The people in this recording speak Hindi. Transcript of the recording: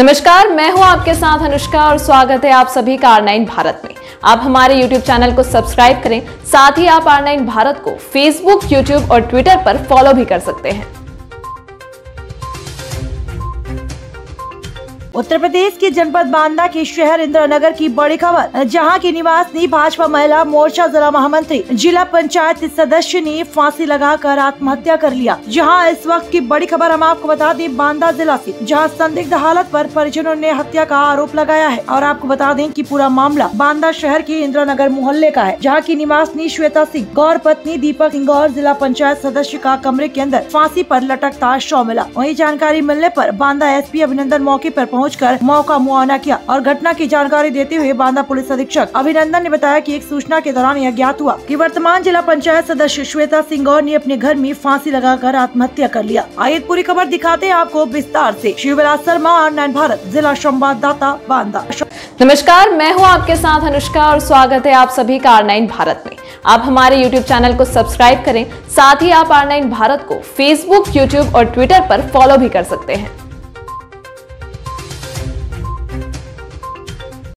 नमस्कार, मैं हूं आपके साथ अनुष्का और स्वागत है आप सभी का आर9 भारत में। आप हमारे YouTube चैनल को सब्सक्राइब करें, साथ ही आप आर9 भारत को Facebook, YouTube और Twitter पर फॉलो भी कर सकते हैं। उत्तर प्रदेश के जनपद बांदा के शहर इंदिरानगर की बड़ी खबर, जहां की निवासी भाजपा महिला मोर्चा जिला महामंत्री जिला पंचायत सदस्य ने फांसी लगाकर आत्महत्या कर लिया। जहां इस वक्त की बड़ी खबर हम आपको बता दें बांदा जिला से, जहां संदिग्ध हालत पर परिजनों ने हत्या का आरोप लगाया है। और आपको बता दें कि पूरा मामला बांदा शहर के इंदिरानगर मोहल्ले का है, जहाँ की निवासी श्वेता सिंह गौर पत्नी दीपक सिंह गौर जिला पंचायत सदस्य का कमरे के अंदर फांसी पर लटकता शव मिला। वही जानकारी मिलने पर बांदा एसपी अभिनंदन मौके पर पहुंचकर मौका मुआयना किया और घटना की जानकारी देते हुए बांदा पुलिस अधीक्षक अभिनंदन ने बताया कि एक सूचना के दौरान यह ज्ञात हुआ कि वर्तमान जिला पंचायत सदस्य श्वेता सिंह गौर ने अपने घर में फांसी लगाकर आत्महत्या कर लिया। आइए पूरी खबर दिखाते हैं आपको विस्तार से। शिवराज शर्मा, आर9 भारत, जिला संवाददाता बांदा। नमस्कार, मैं हूँ आपके साथ अनुष्का और स्वागत है आप सभी का आर9 भारत में। आप हमारे YouTube चैनल को सब्सक्राइब करें, साथ ही आप आर9 भारत को Facebook, YouTube और Twitter पर फॉलो भी कर सकते हैं।